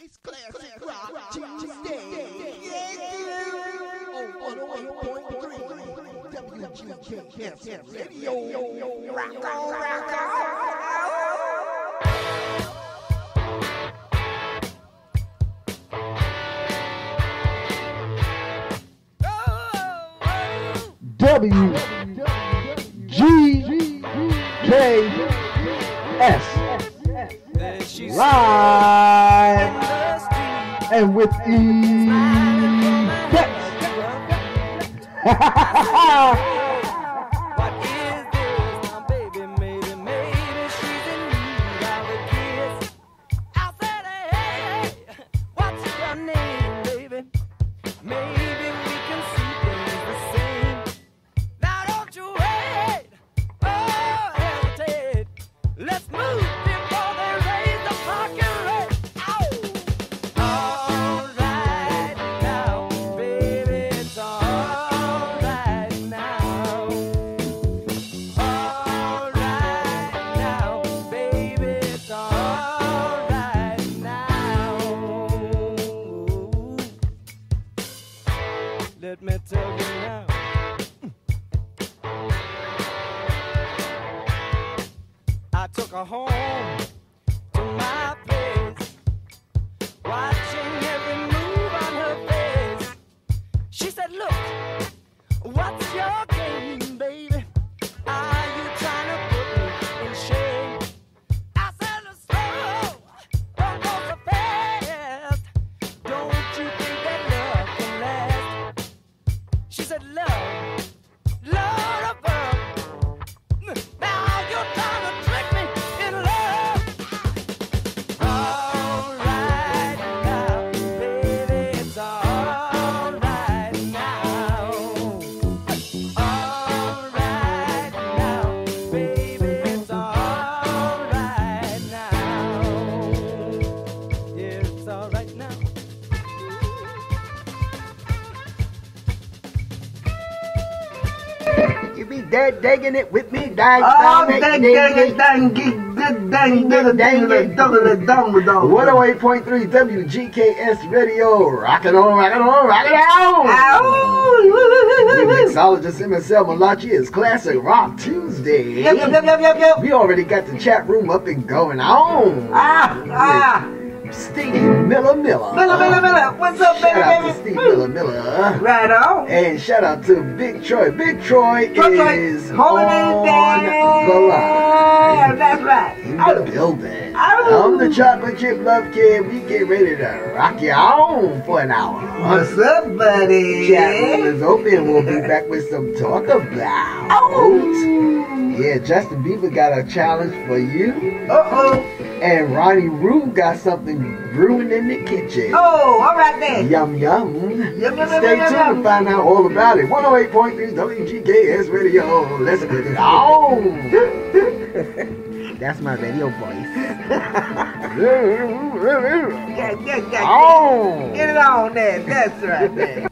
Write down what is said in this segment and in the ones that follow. It's classic rock Tuesday. WGKS Radio. Rock on, rock on. WGKS live and with effects. Digging it with me, dang, dang, dang, dang, dang, dang, dang, dang, dang, dang, 108.3 WGKS Radio, rockin' on, rockin' on, rockin' on. Mixologist MSL Malachi is Classic Rock Tuesday. Yep. We already got the chat room up and going on. Steve Miller Miller. What's up, baby? Shout out to Steve Miller Miller. Right on. And shout out to Bigg Troy. Bigg Troy is holding down the line. That's right. In the building. I'm the chocolate chip love kid. We get ready to rock you on for an hour. What's up, buddy? Chat room is open. We'll be back with some talk about. Yeah, Justin Bieber got a challenge for you. And Ronnie Roo got something brewing in the kitchen. Oh, all right then. Yum, yum. Stay tuned to find out all about it. 108.3 WGKS Radio. Let's get it on. That's my radio voice. Yeah. Get it on there. That's right there.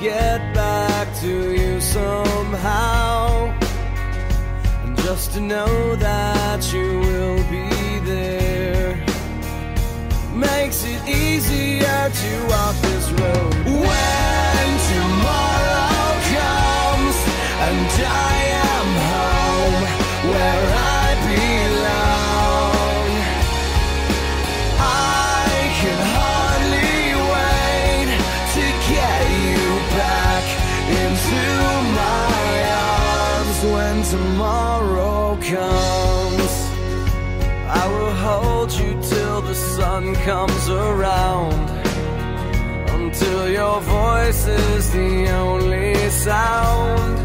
get back to you somehow, and just to know that you will be there makes it easier to walk this road. When tomorrow comes and I am home where I belong, I can hardly wait to get you back into my arms. When tomorrow comes, I will hold you till the sun comes around, until your voice is the only sound,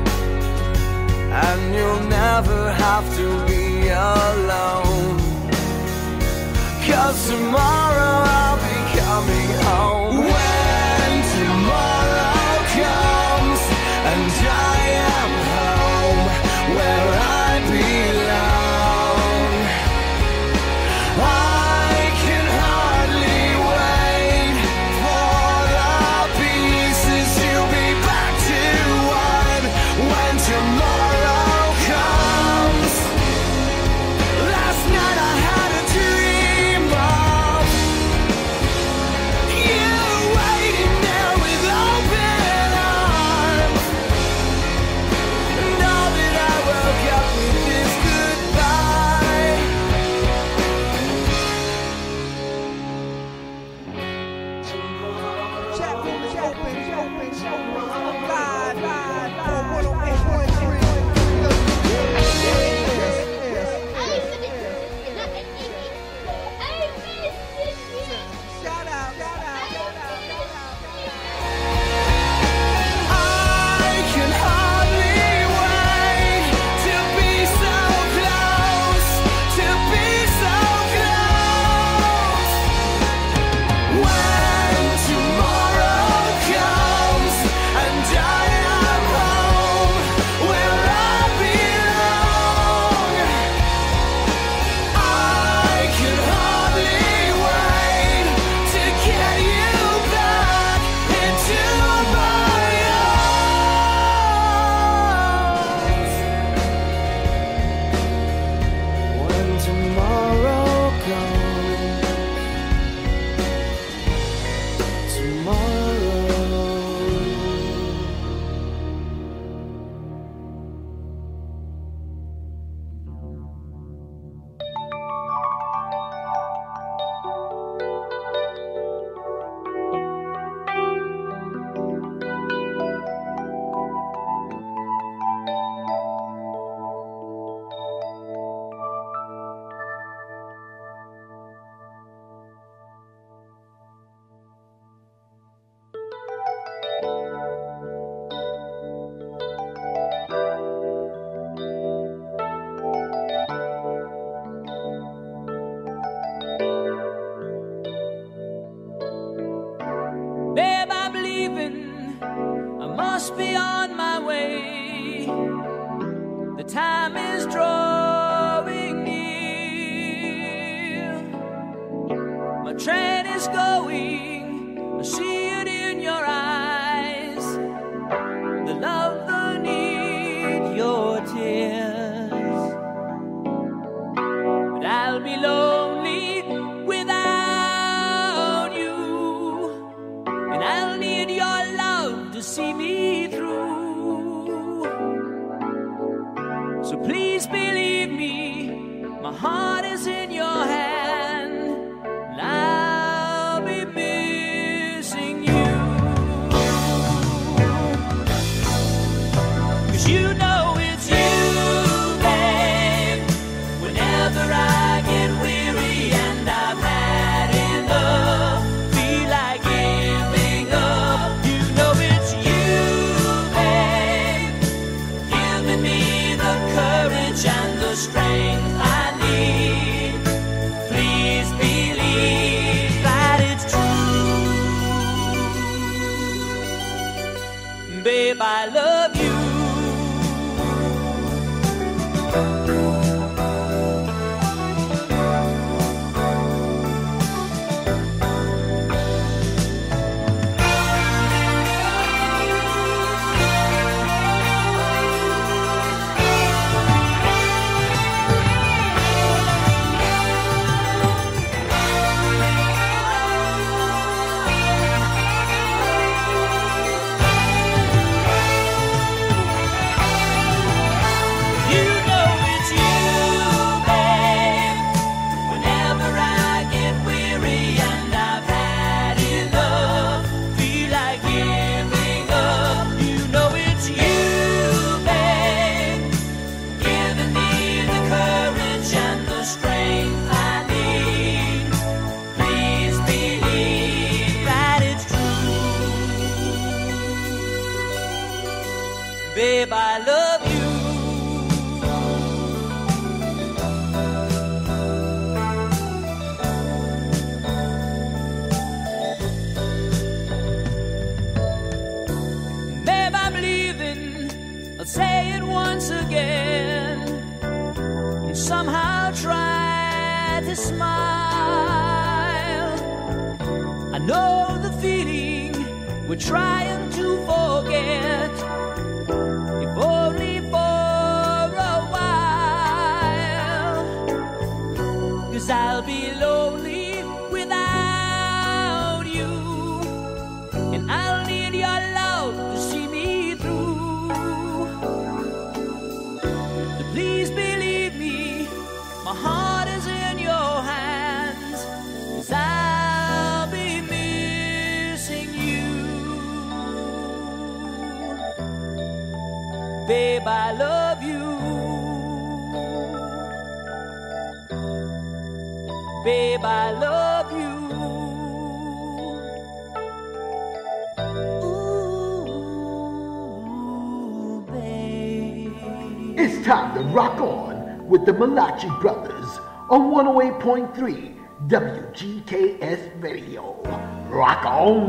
and you'll never have to be alone, 'cause tomorrow I'll be coming home. When tomorrow comes and I am home where I belong, I can hardly wait for the pieces to be back to one. When tomorrow and the strength I need. you smile. I know the feeling we're trying to forget, if only for a while, 'cause I'll be lonely without you, and I'll need your love to see me through. So please believe me, my heart is in your hands, 'cause I'll be missing you. Babe, I love you. Babe, I love you. Ooh, babe. It's time to rock on with the Malachi Brothers on 108.3 WGKS Radio. Rock on.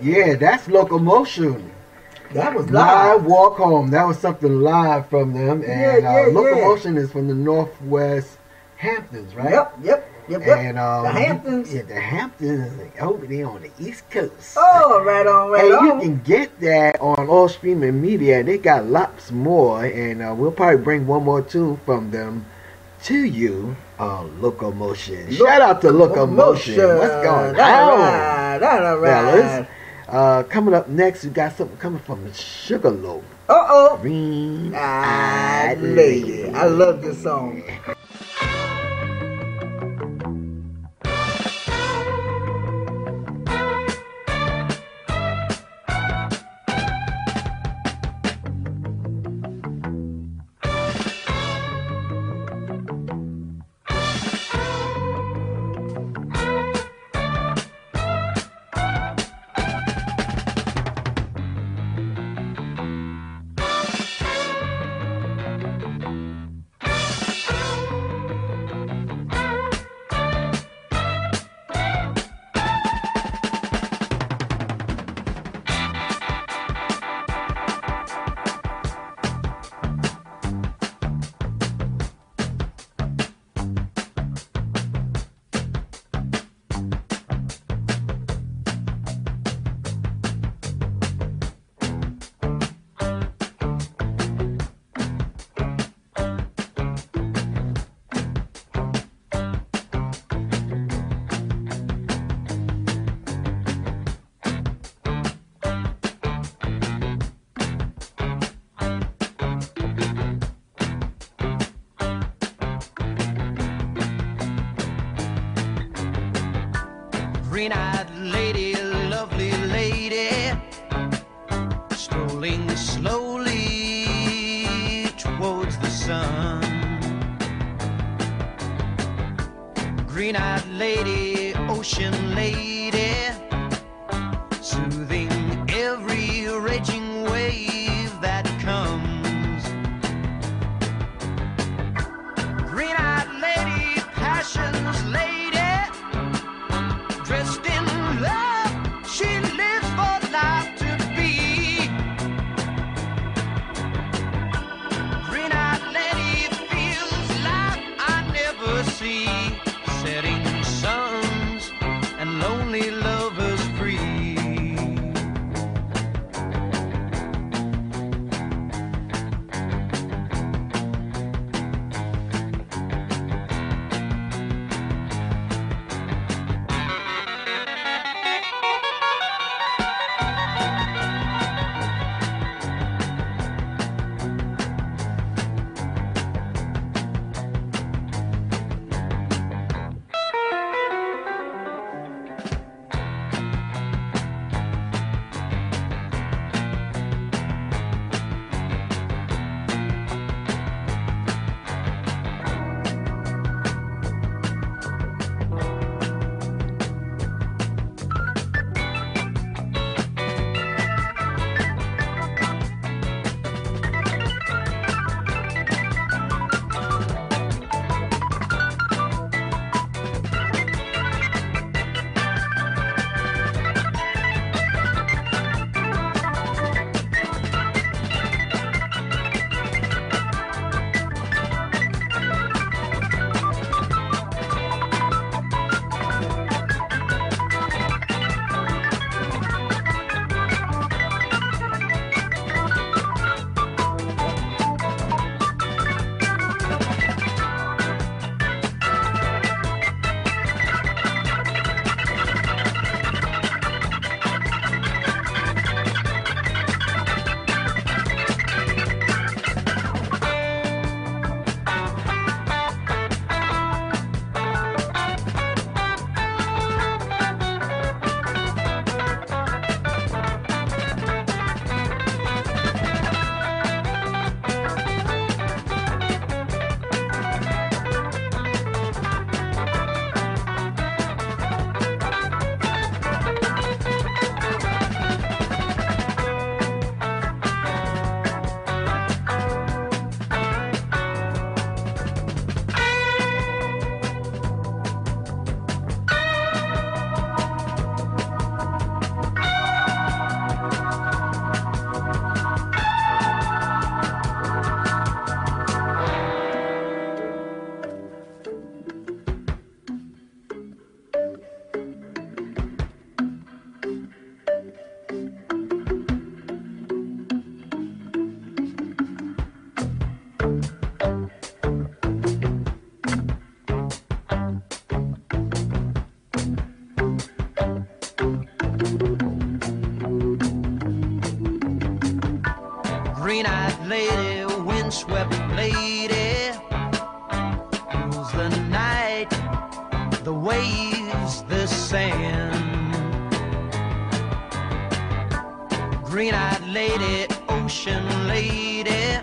Yeah, that's Locomotion. That was live. Live Walk Home. That was something live from them. And Locomotion is from the Northwest Hamptons, right? Yep. And the Hamptons. Yeah, the Hamptons is over there on the East Coast. Oh, right on, right on. And you can get that on all streaming media. They got lots more, and we'll probably bring one more tune from them to you on Locomotion. Shout out to Locomotion. What's going on? All right. Coming up next, we got something coming from Sugarloaf. Green-eyed Lady. I love this song. Green-eyed lady, lovely lady, strolling slowly towards the sun. Green-eyed lady, ocean lady, soothing every raging wave that comes. Green-eyed lady, passion's lady. Setting suns and lonely. green-eyed lady, windswept lady, rules the night, the waves, the sand. Green-eyed lady, ocean lady,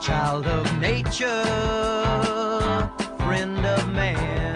child of nature, friend of man.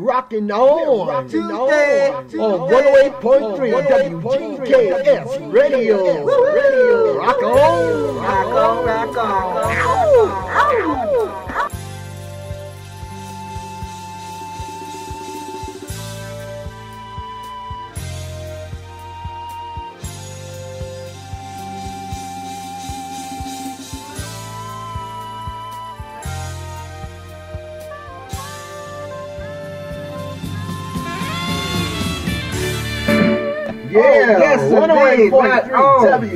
rocking on Tuesday on 108.3 WGKS Radio. Rock on, rock on, rock on. Yes, 108.3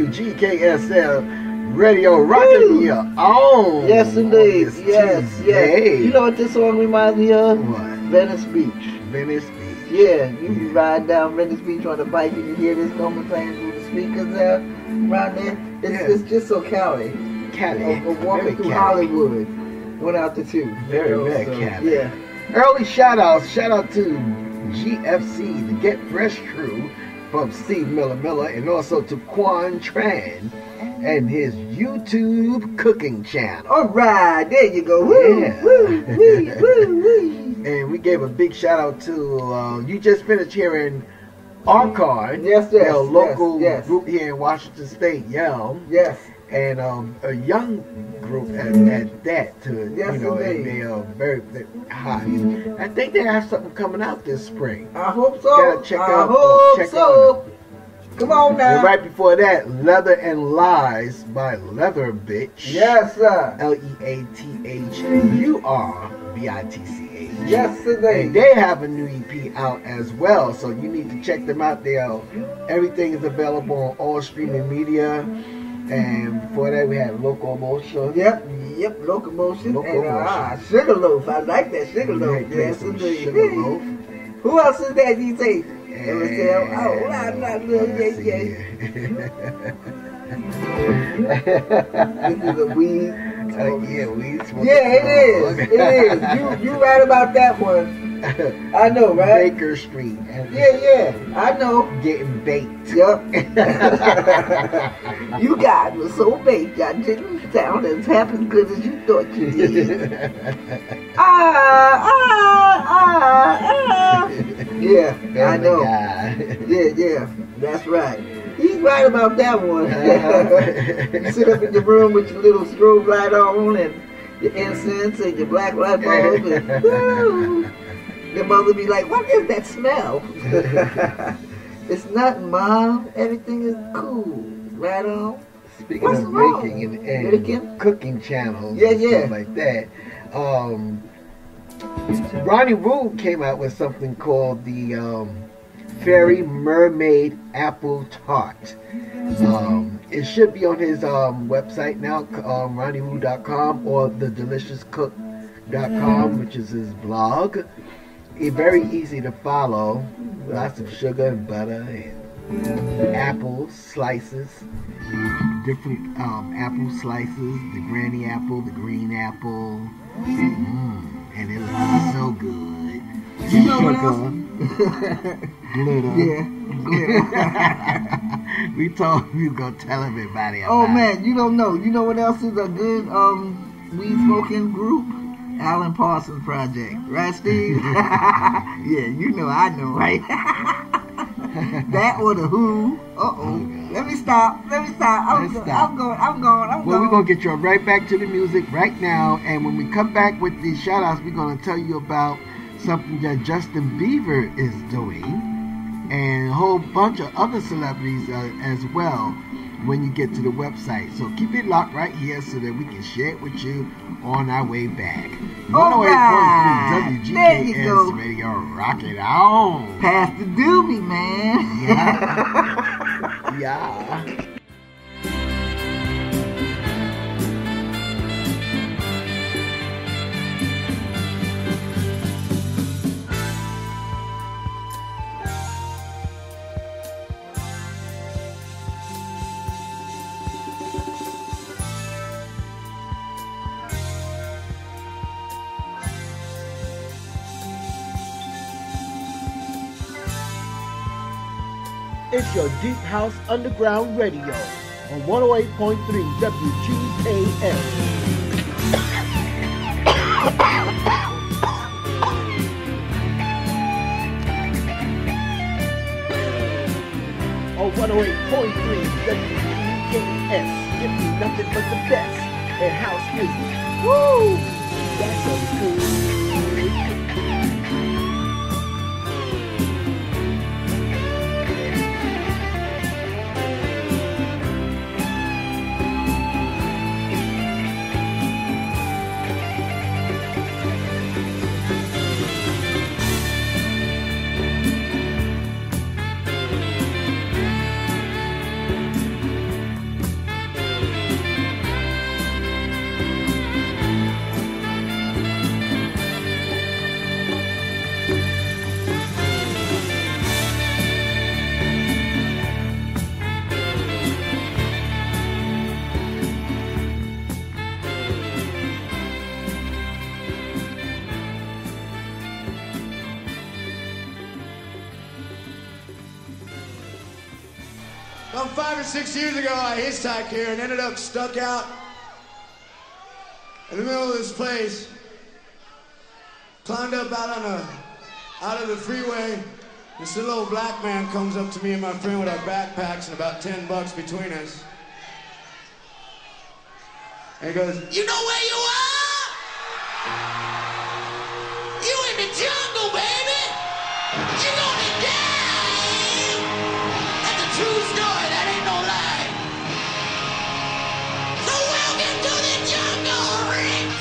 WGKSL Radio rocking me on. Yes, indeed. Yes, yes. You know what this song reminds me of? What? Venice Beach. Venice Beach. Yeah, you ride down Venice Beach on a bike and you hear this coming playing through the speakers there, around there. It's just so Cali. Cali. Walking through Hollywood. 1 out to 2. Very Cali. Yeah. Early shout out to GFC, the Get Fresh Crew, from Steve Miller Miller, and also to Quan Tran and his YouTube cooking channel. All right, there you go. Woo, yeah. Woo, woo, woo, woo. And we gave a big shout out to, you just finished hearing Arcard, yes, local group here in Washington State, yes, and a young group at that, too. Yes, you know, and they are very hot. I think they have something coming out this spring. I hope so. Gotta check out. Come on now. And right before that, Leather and Lies by Leatherbitch. Yes, sir. LEATHURBITCH. Yes, sir. And they have a new EP out as well, so you need to check them out. They are, everything is available on all streaming media. And before that, we had Locomotion. Yep, Locomotion. And Sugarloaf. I like that Sugarloaf. Yes, indeed. Sugarloaf. Who else is that you take? MSL. Oh, I'm not little This is a weed. Weed smoke. It is. You right about that one. I know, right? Baker Street. Yeah. I know. Getting baked. Yep. You guys were so baked, y'all didn't sound as half as good as you thought you did. Yeah, I know. Yeah, that's right. He's right about that one. You sit up in your room with your little strobe light on and your incense and your black light bulb, and your mother be like, "What is that smell?" It's nothing, Mom. Everything is cool. Right on. Speaking of baking and cooking channels and stuff like that, Ronnie Roo came out with something called the Fairy Mermaid Apple Tart. It should be on his website now, RonnieRoo.com or TheDeliciousCook.com, which is his blog. It's very easy to follow. Lots of sugar and butter and apple slices, different apple slices, the granny apple, the green apple, and it looks so good. You know what else? Glitter. Glitter. We told you gonna tell everybody about it. Oh man, you don't know. You know what else is a good weed smoking group? Alan Parsons Project, right, Steve? You know I know, right? That or the Who. Let me stop. I'm going. Well, we're going to get you right back to the music right now. And when we come back with these shout outs, we're going to tell you about something that Justin Bieber is doing and a whole bunch of other celebrities as well when you get to the website. So keep it locked right here so that we can share it with you on our way back. 108.3 WGKS Radio, rock it on. Pass the doobie, man. Yeah. Yeah. It's your Deep House Underground Radio on 108.3 WGKS. 108.3 WGKS. Give me nothing but the best in house music. Woo! That's so cool. Well, 5 or 6 years ago, I hitchhiked here and ended up stuck out in the middle of this place. Climbed up out of the freeway. This little old black man comes up to me and my friend with our backpacks and about $10 between us. And he goes, "You know where you are? You in the jungle, baby. You gonna die." That's a true story. That ain't no lie. So welcome to the jungle, Rex.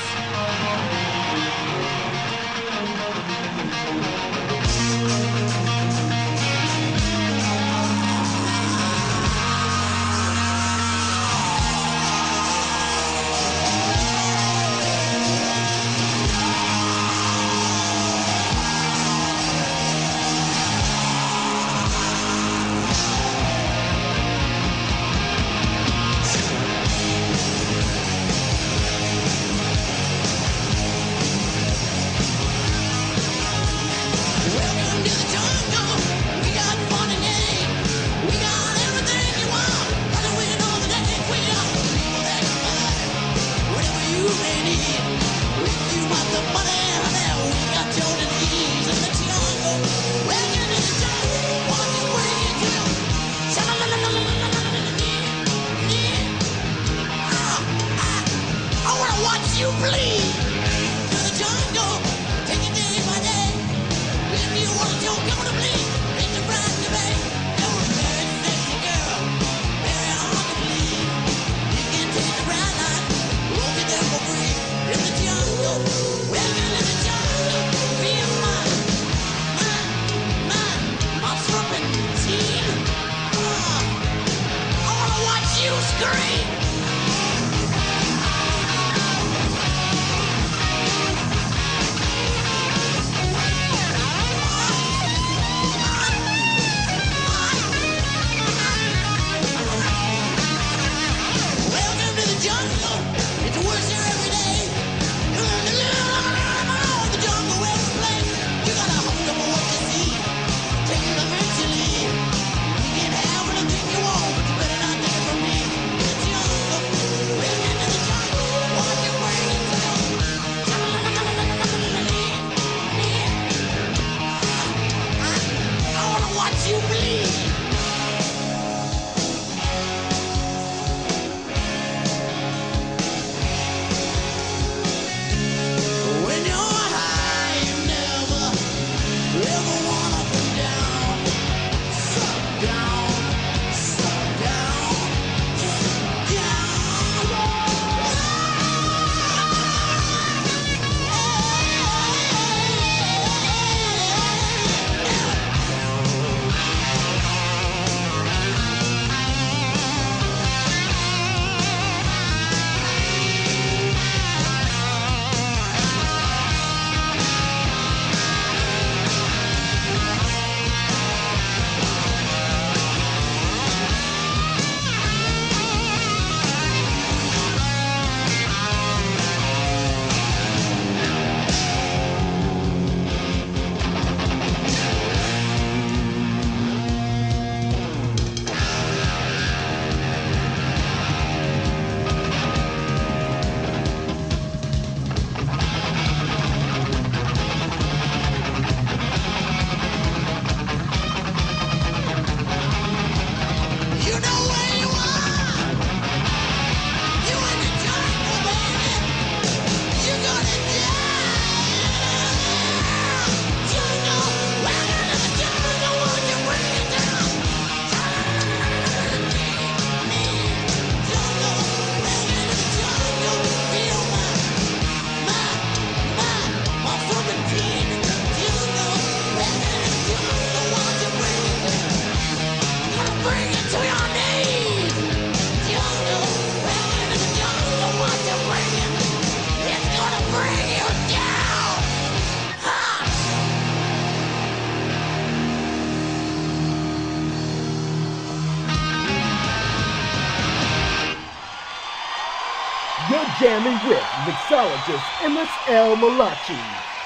You're jamming with mixologist MSL Malachi,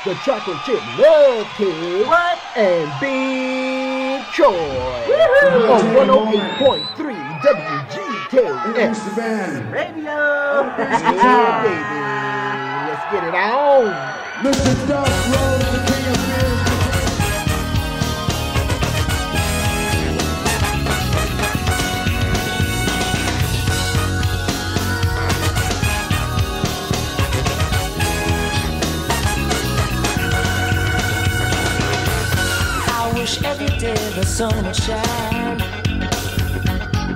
the chocolate chip love kid, what? And Bigg Troy on 108.3 WGKS Radio. Yeah, baby, let's get it on. Mr. Doug Rose, the king of beers. Every day the sun will shine,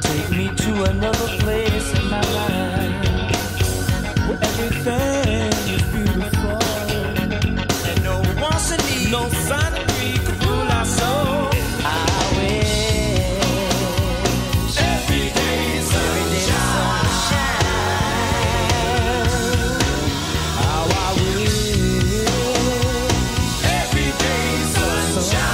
take me to another place in my life, where everything is beautiful, and no wants and needs, no sign of greed could rule our soul. I wish every day the sun will shine. How I wish every day the sun shine.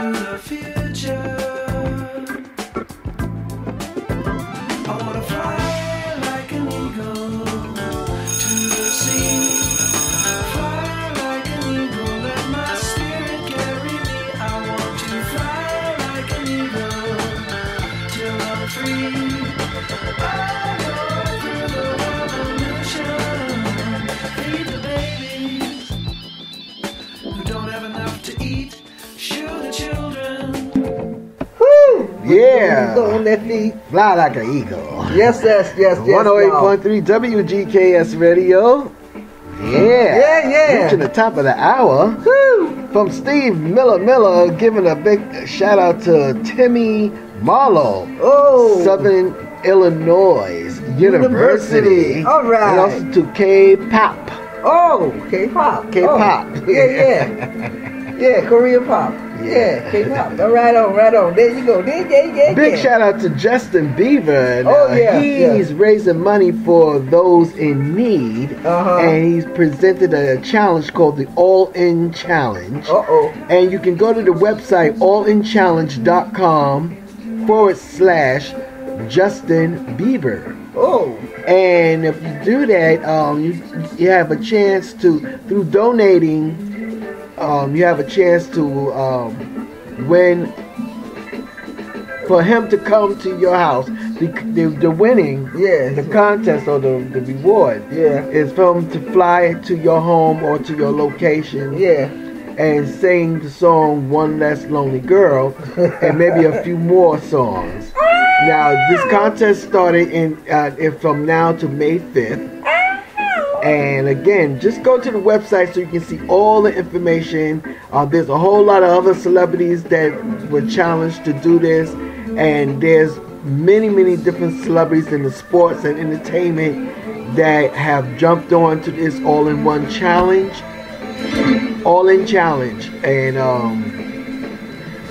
into the future. I wanna fly like an eagle to the sea. Fly like an eagle, let my spirit carry me. I want to fly like an eagle till I'm free. I go through the revolution, feed the babies who don't have enough to eat. Shoot the children. Woo! Yeah. Don't let me fly like an eagle. Yes, yes, yes, yes. 108.3 WGKS Radio. Yeah. Reaching the top of the hour. Woo! From Steve Miller Miller, giving a big shout out to Timmy Marlow. Oh. Southern Illinois University. All right. And also to K-pop. Oh, K-pop. K-pop. Oh. Yeah. Yeah, Korean pop. Yeah, K-pop. Right on. There you go. Yeah. Big shout out to Justin Bieber. He's raising money for those in need, and he's presented a challenge called the All-In Challenge. And you can go to the website allinchallenge.com/Justin Bieber. Oh. And if you do that, you have a chance to, through donating, you have a chance to win, for him to come to your house. The winning, the contest or the reward, is for him to fly to your home or to your location, and sing the song "One Less Lonely Girl" and maybe a few more songs. Now this contest started from now to May 5th. And again, just go to the website so you can see all the information. There's a whole lot of other celebrities that were challenged to do this. And there's many, many different celebrities in the sports and entertainment that have jumped on to this all-in-one challenge. All-in challenge. And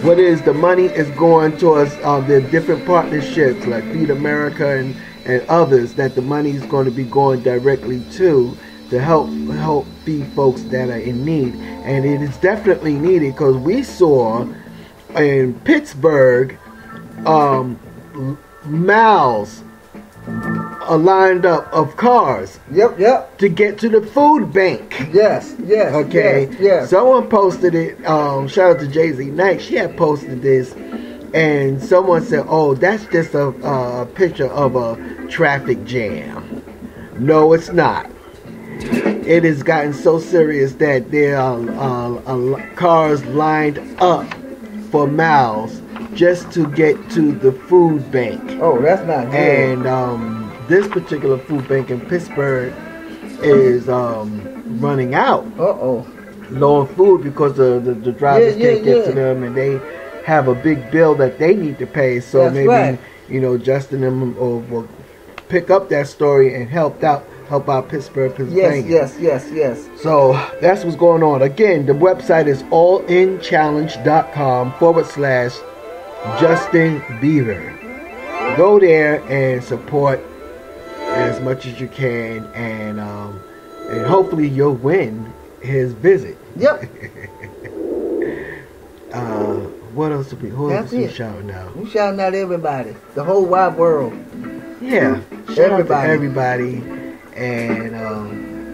what it is, the money is going towards their different partnerships like Feed America and others, that the money is going to be going directly to help feed folks that are in need. And it is definitely needed, because we saw in Pittsburgh miles lined up of cars to get to the food bank. Yes. Someone posted it, shout out to Jay Z Knight, she had posted this. And someone said, "Oh, that's just a picture of a traffic jam." No, it's not. It has gotten so serious that there are cars lined up for miles just to get to the food bank. Oh, that's not good. And this particular food bank in Pittsburgh is running out. Low on food, because the drivers can't get to them, and they have a big bill that they need to pay. So that's maybe Justin and will pick up that story and help out Pittsburgh, Pennsylvania. Yes. So that's what's going on. Again, the website is allinchallenge.com/Justin Bieber. Go there and support as much as you can, and hopefully you'll win his visit. What else to be? Who else we shouting out? We shouting out everybody, the whole wide world. Yeah, shout out to everybody, and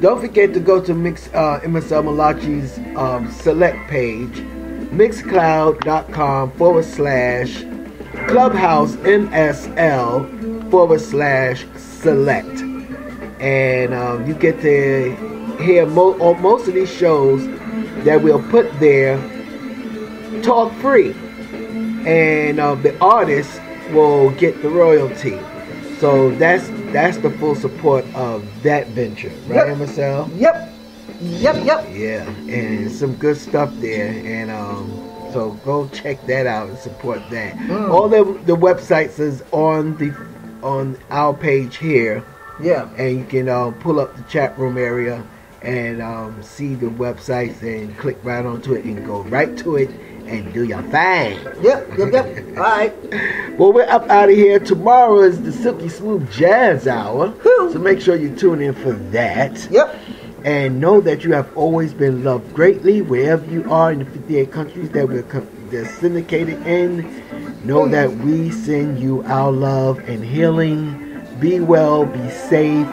don't forget to go to MSL Malachi's select page, mixcloud.com/clubhouse/MSL/select, and you get to hear most of these shows that we'll put there. Talk free, and the artists will get the royalty. So that's the full support of that venture, right, MSL? Yep. Yeah, and some good stuff there, and so go check that out and support that. All the websites is on our page here. Yeah, and you can pull up the chat room area and see the websites and click right onto it and go right to it. And do your thing. Yep. All right. Well, we're up out of here. Tomorrow is the Silky Smooth Jazz Hour. Woo. So make sure you tune in for that. Yep. And know that you have always been loved greatly wherever you are in the 58 countries that we're syndicated in. Know that we send you our love and healing. Be well, be safe.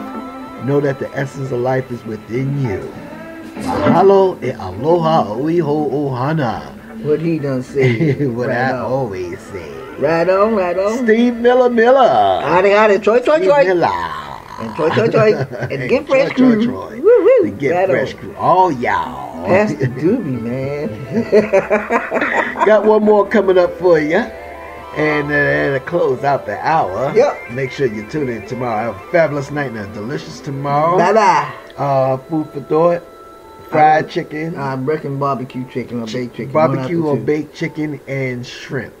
Know that the essence of life is within you. Mahalo e aloha oiho ohana. What he done say. What right I on. Always say. Right on, right on. Steve Miller Miller. Ade, Troy, Troy, Troy. And Troy, Troy, Troy. And get fresh crew. Woo, and get right fresh crew. All y'all. Pass the doobie, man. Got one more coming up for you. And to close out the hour. Yep. Make sure you tune in tomorrow. Have a fabulous night and a delicious tomorrow. Bye-bye. Food for thought. Fried chicken. I'm reckon barbecue chicken or baked chicken. Barbecue or baked chicken and shrimp.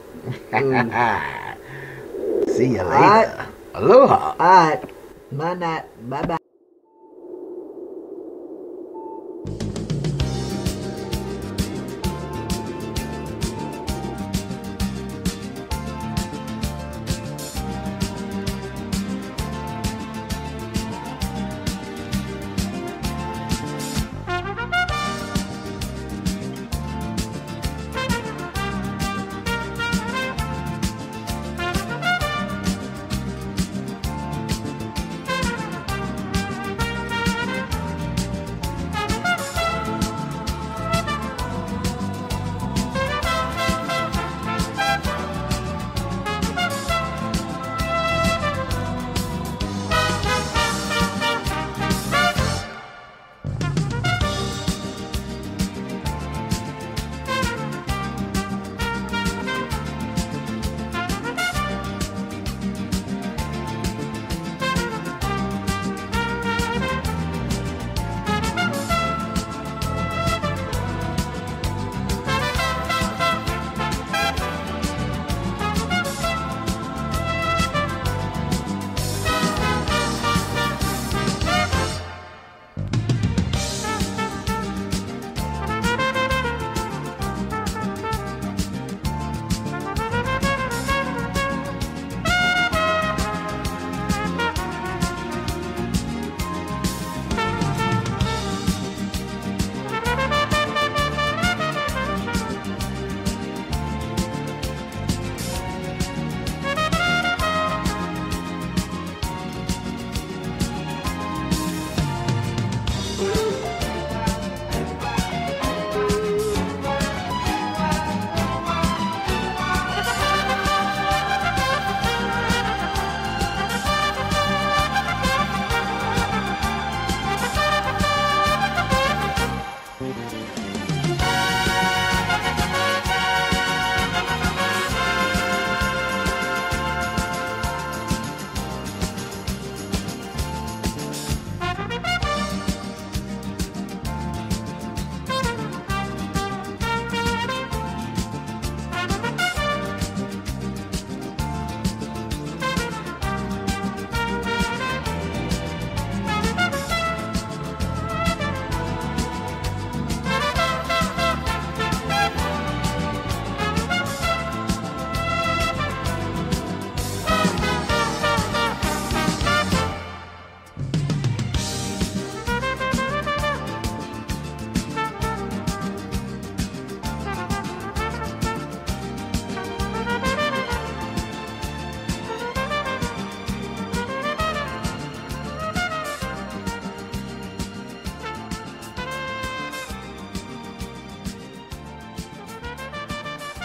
See you later. All right. Aloha. All right. Bye night. Bye bye.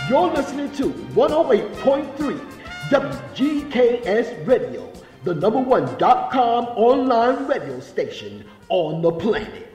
You're listening to 108.3 WGKS Radio, the number 1.com online radio station on the planet.